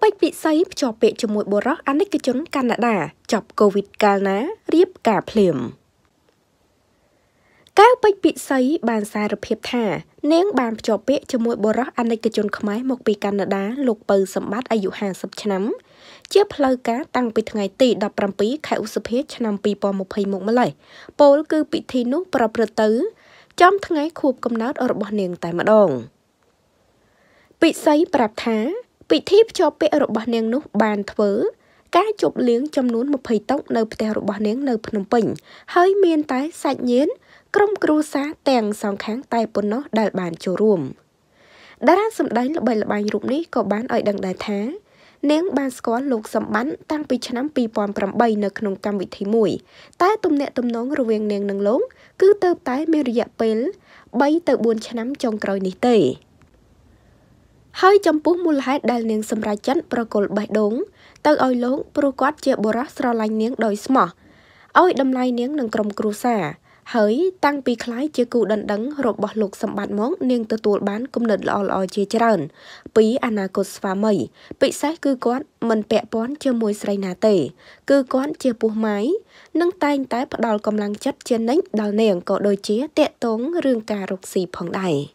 Bách bị say cho bệ cho mùi bồ rác ăn đích cái chốn Canada chọc Covid cal ná riếp cả phèm. Các bách bị say bàn xa rập hiệp thả nén bàn cho bệ cho mùi bồ rác ăn đích cái chốn khmái một bì Canada lục bờ sầm bát ai dụ hàng sập chấm. Chiếc lơ cá tăng bị ngày tỷ đập rầm pí khai u sập hết chấm pì bò một hay một mày. Paul cứ bị thi nút bập bật tứ trong ngày khub cầm nát ở bờ nền tại mặt đồng. Bị say bập thả. Bị thiếp cho bé rộp bà nén nút bàn thớ. Cá chụp liếng trong nút một phẩy tóc nơi bà rộp bà nén nơi Phnom Penh. Hơi miên tái sạch nhến. Trong cửu xá tèng xong kháng tay bốn nó đại bàn chỗ ruộng. Đã ra xâm đánh là bài rụm ní có bán ở đằng đại thá. Nén bàn có lục xâm bắn tăng bị chân nắm bì bòm bầm bay nơi khổng cam vị thấy mùi. Tái tùm nẹ tùm nón rồi viên nén nâng lốn. Cứ tớp tái mê rụi dạ bến. Bay tớ buôn chân nắm trong còi ní tể. Hơi chấm bút mua lái đài niềng xâm ra chấn procol bài đống, từ oi lớn procol chia borat sờ lanh niềng đôi smart, oi đâm lanh niềng nâng cầm cruza, hơi tăng pi khái chia cụ đần đắng rộp bọt lục xâm bạt món niềng từ tuột bán công nền lò lò chia trần, pí anacos và mây, bị sát cư quán mình bẹ bón chia mùi sray nà tể, cư quán chia bù máy, nâng tay tái bắt đầu cầm lăng chất chia nén đào niềng có đôi chia tẹt tốn rương cà rục xì phẳng đài.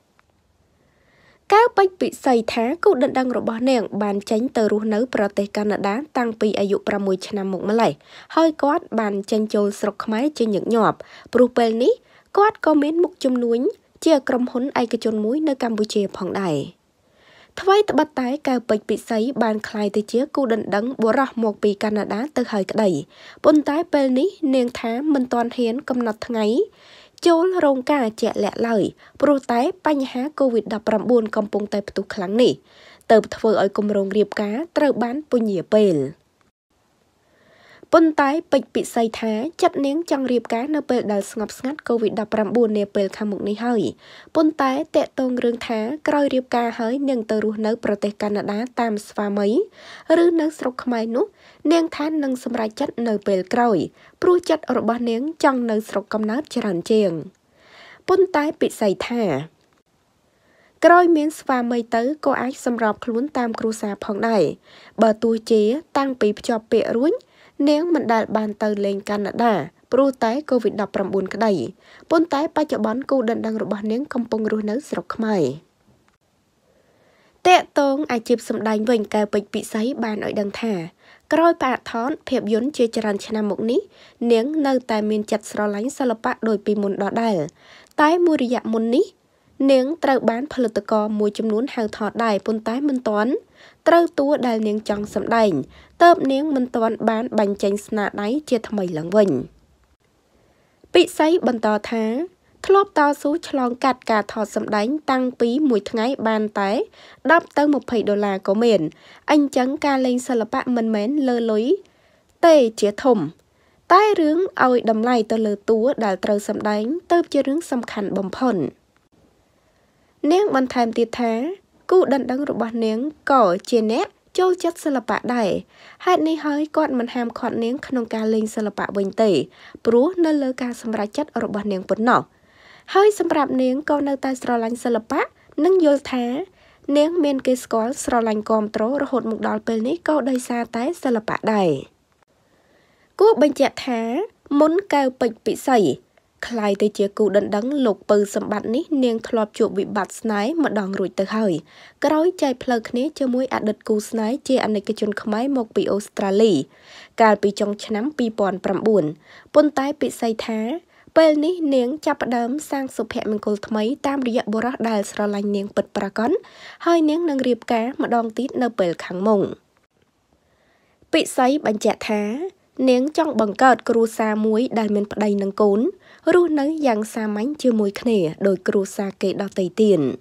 Các bách bị say thá cụ đận đăng rộp bó nèng bàn tránh tờ rú nấu Prote Canada tăng bì ai dụ pra mùi chân nằm mộng mà lại. Hơi quát bàn tranh chôn sọc máy trên những nhọp. Prupel ní, quát có mến mục chùm núi, chia cầm hốn ai cái chôn mũi nơi Campuchia phỏng đài. Thói tập bắt tái các bách bị say bàn khai tới chía cụ đận đăng bó rạc một bì Canada từ hơi cả đầy. Bôn tái pel ní, nèng thá mình toàn hiến cầm nọt thằng ấy. Chốn rong ca trẻ lẹ lời, bố tái bánh há COVID-19 công bông tay bật kháng nỉ. Tờ bật vợ ở cùng rong riêng cá, trở bán bông nhìa bền. Bông tái bệnh bị say thá, chặt nén trong riêng cá nơ bền đào ngập ngắt COVID-19 nè bền khám mộng này hơi. Bông tái tệ tôn rương thá, coi riêng cá hơi nâng tờ rùa nấu Prote Canada tam sva mấy. Rư nâng sọc khmai nút, nâng thá nâng xâm ra chất nơ bền coi. Bố chất ở bó nén trong nơi sọc cầm nát tràn trường. Bôn tái bị xảy thả. Rồi miếng và mây tới cô ách xâm rộp khốn tam cửu xa phòng này. Bờ tù chế tăng bí cho bệ rũi. Nếu mình đạt bàn tờ lên Canada, bố tái COVID-19 cả đầy. Bôn tái ba cho bón cô đần đang rộp bó nén công bông rùi nấu sọc khmai. Tệ tông ai chịp xâm đánh vệnh cao bệnh bị giấy bàn ở đằng thả. Rồi bà thón, phép dốn chia tràn chân nằm mục ní, nếng nơi tài miền chặt sơ lánh xa lập bạc đôi bì môn đỏ đài. Tái mùi rì dạ môn ní, nếng trao bán phá lực tự co mùi châm nún hào thọ đài bôn tái mân toán. Trao tố đài nếng trong xâm đành, tớp nếng mân toán bán bành chanh sna đáy chia thầm mây lãng vệnh. Bị xáy bần tò thá. Lốp to số chlong cạt cả thọ sầm đánh tăng phí mùi tháng ban tái đắp tới $1 có miền anh trắng ca lên sờ lập bạn mần mến lơ lối tê chế thủng tái rướng ôi đầm này tơ lơ túa đã trâu sầm đánh tớp chưa rướng sầm khăn bầm phẩn nén bàn thèm tiệt thá cụ đần đắng rụp bàn nén cỏ chia nét châu chất sờ lập bạn đẩy hai nay hơi con mình ham khọn nén khăn ca lên sờ lập bạn bình tề prú nơi lơ ca sầm ra chất ở rụp bàn nén bẩn nọ. Hơi xâm rạp nếng câu nâu ta sro lanh sơ lập bác, nâng dô thá. Nếng men kê sgol sro lanh gom trố rồi hột mục đòl bèl ní câu đầy xa tái sơ lập bác đầy. Cô bệnh chạy thá, muốn cao bệnh bị xảy. Khai tới chìa cụ đần đắng lục bư xâm bạc ní nếng thọp chuộc bị bạc snáy mà đòn rủi tờ hơi. Cái rối chạy plug ní cho mối ạ đật cụ snáy chê anh này kê chôn khmái mộc bị Australia. Cả bị trong chnám bị bòn bạm buồn, bôn tái bị xảy thá. Bên ní nếng chạp đám sang sụp hẹn mình cố thmấy tam rịa bó rác đài sra lanh nếng bật bà con, hơi nếng nâng riêng cá mà đong tít nơ bèl kháng mộng. Bị xoáy bánh trẻ thá, nếng trong bằng cợt cửu xa muối đài mình bật đầy nâng cốn, rưu nấy giang xa mánh chưa mùi khne đôi cửu xa kê đo tây tiền.